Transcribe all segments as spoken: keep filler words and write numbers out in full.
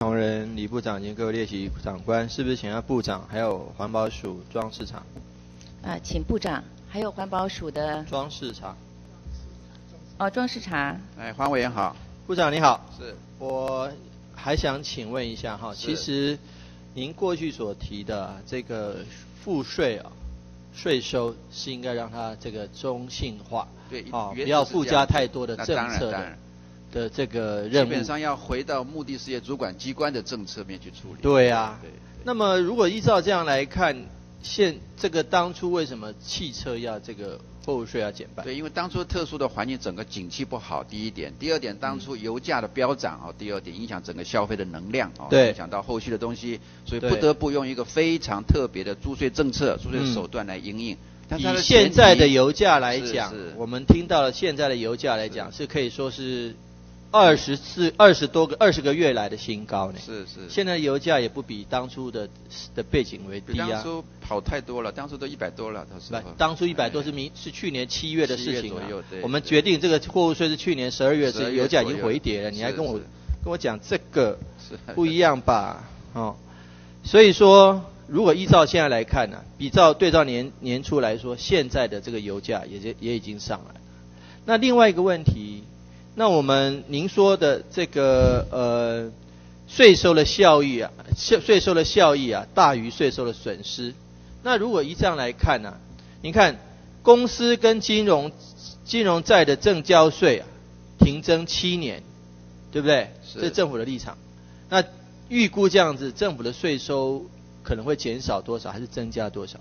同仁、李部长及各位列席长官，是不是请下部长还有环保署庄市长？啊，请部长还有环保署的庄市长。哦，庄市长。哎，黄委员好，部长你好。是。我还想请问一下哈，其实您过去所提的这个赋税啊，税收是应该让它这个中性化，对，啊、哦，不要附加太多的政策的。 的这个任务基本上要回到目的事业主管机关的政策面去处理。对啊，对对那么如果依照这样来看，现这个当初为什么汽车要这个货物税要减半？对，因为当初特殊的环境，整个景气不好，第一点；第二点，当初油价的飙涨啊、哦，第二点影响整个消费的能量啊、哦，影响到后续的东西，所以不得不用一个非常特别的租税政策、租税手段来因应。嗯 以现在的油价来讲，我们听到了现在的油价来讲， 是, 是可以说是二十四、二十多个、二十个月来的新高呢。是是。现在油价也不比当初的的背景为低啊。当初跑太多了，当初都一百多了，当时。不，当初一百多是明、哎、是去年七月的事情了、啊。我们决定这个货物税是去年十二月，是油价已经回跌了，你还跟我跟我讲这个不一样吧？哦，所以说。 如果依照现在来看呢、啊，比照对照年年初来说，现在的这个油价也也已经上来了。那另外一个问题，那我们您说的这个呃税收的效益啊，税收的效益啊大于税收的损失。那如果依这样来看呢、啊，您看公司跟金融金融债的正交税啊停征七年，对不对？是。这是政府的立场。那预估这样子，政府的税收。 可能会减少多少，还是增加多少？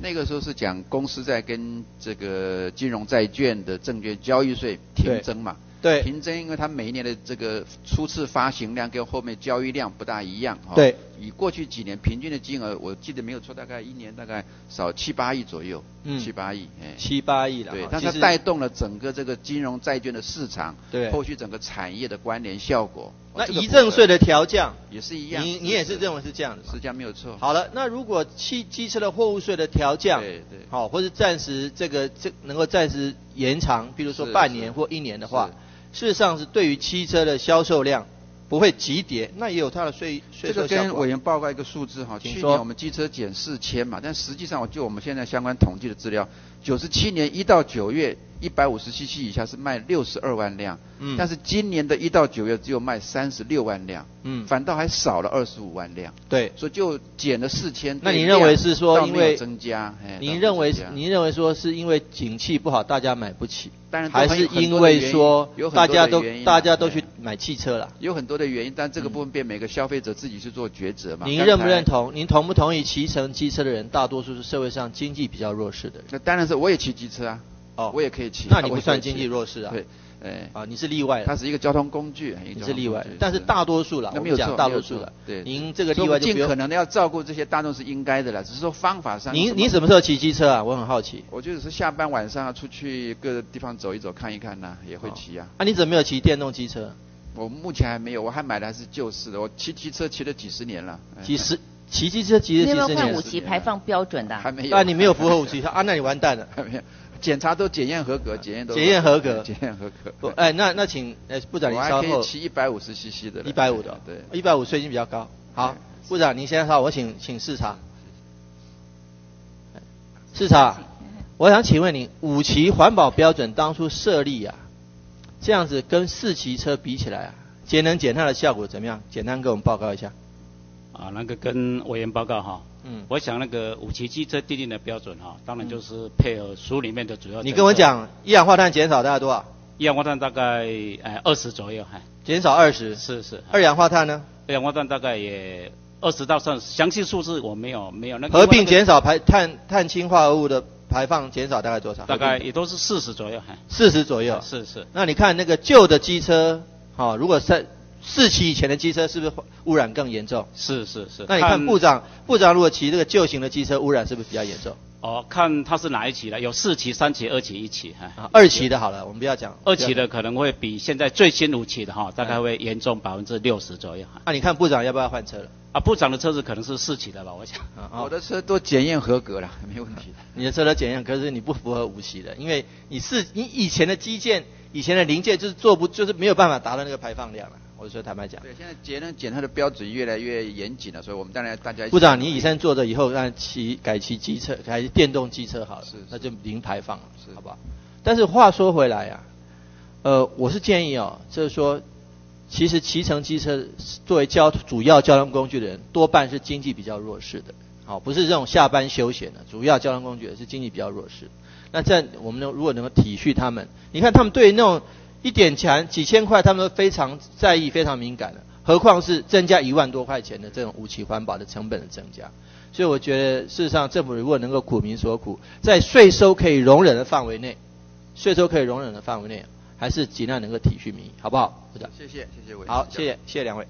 那个时候是讲公司在跟这个金融债券的证券交易税停征嘛？对，停征，因为它每一年的这个初次发行量跟后面交易量不大一样。对、哦，以过去几年平均的金额，我记得没有错，大概一年大概少七八亿左右，嗯、七八亿，哎，七八亿了。对，但是它带动了整个这个金融债券的市场，对，后续整个产业的关联效果。 那遗赠税的调降也是一样，你你也是认为是这样的，是这样没有错。好了，那如果汽机车的货物税的调降，对对，好、哦，或是暂时这个这能够暂时延长，比如说半年或一年的话，事实上是对于汽车的销售量不会急跌，那也有它的税税收效果。这个跟委员报告一个数字哈，去年我们机车减四千嘛，但实际上我就我们现在相关统计的资料，九十七年一到九月。 一百五十 cc 以下是卖六十二万辆，嗯、但是今年的一到九月只有卖三十六万辆，嗯、反倒还少了二十五万辆，对，所以就减了四千。那您认为是说因为增加？您认为您认为说是因为景气不好，大家买不起？当然，还是因为说大家都大家都去买汽车了？有很多的原因，但这个部分便每个消费者自己去做抉择嘛。您认不认同？您同不同意骑乘机车的人大多数是社会上经济比较弱势的人？那当然是，我也骑机车啊。 哦，我也可以骑，那你不算经济弱势啊？对，哎，啊，你是例外的，它是一个交通工具，你是例外，但是大多数了，我们讲大多数了，对，您这个例外就尽可能的要照顾这些大众是应该的了，只是说方法上。您您什么时候骑机车啊？我很好奇。我就是下班晚上要出去各地方走一走、看一看呐，也会骑啊。啊，你怎么没有骑电动机车？我目前还没有，我还买的还是旧式的，我骑机车骑了几十年了。几十。 骑机车骑了几十年，你有没有看五级排放标准的、啊？还没有。啊，你没有符合五级啊，那你完蛋了。还没有，检查都检验合格，检验都检验合格，检验合格。不，哎，那那请哎部长您稍后。我还可以骑一百五十 cc 的。一百五的，对，一百五税金比较高。好，部长您先好，我请请视察。视察，我想请问您，五级环保标准当初设立啊，这样子跟四级车比起来啊，节能减碳的效果怎么样？简单给我们报告一下。 啊，那个跟委员报告哈，嗯，我想那个五期机车定定的标准哈，当然就是配合书里面的主要。你跟我讲，一氧化碳减少大概多少？一氧化碳大概呃二十左右，哎，减少二十。是是。二氧化碳呢？二氧化碳大概也二十到三十，详细数字我没有没有那个。合并减少排碳碳氢化合物的排放减少大概多少？大概也都是四十左右，哎。四十左右。是是。那你看那个旧的机车，好，如果三。 四期以前的机车是不是污染更严重？是是是。那你看部长，部长如果骑这个旧型的机车，污染是不是比较严重？哦，看它是哪一期了，有四期、三期、二期、一期哈。啊，二期的好了，我们不要讲。二期的可能会比现在最新五期的哈，大概会严重百分之六十左右。那、啊、你看部长要不要换车了？啊，部长的车子可能是四期的吧，我想。啊、我的车都检验合格了，没问题的。你的车都检验，可是你不符合五期的，因为你是你以前的基建、以前的零件就是做不，就是没有办法达到那个排放量了。我说坦白讲，对，现在节能减碳的标准越来越严谨了，所以我们当然大家一起。部长，你以前做的以后让骑改骑机车，改电动机车好了，是是那就零排放了，是好不好？但是话说回来啊，呃，我是建议哦，就是说，其实骑乘机车作为交主要交通工具的人，多半是经济比较弱势的，好、哦，不是这种下班休闲的，主要交通工具是经济比较弱势。那这样我们能如果能够体恤他们，你看他们对那种。一点钱几千块，他们都非常在意、非常敏感的，何况是增加一万多块钱的这种无其环保的成本的增加。所以我觉得，事实上，政府如果能够苦民所苦，在税收可以容忍的范围内，税收可以容忍的范围内，还是尽量能够体恤民意，好不好？部长，谢谢，谢谢委员。好，谢谢，谢谢两位。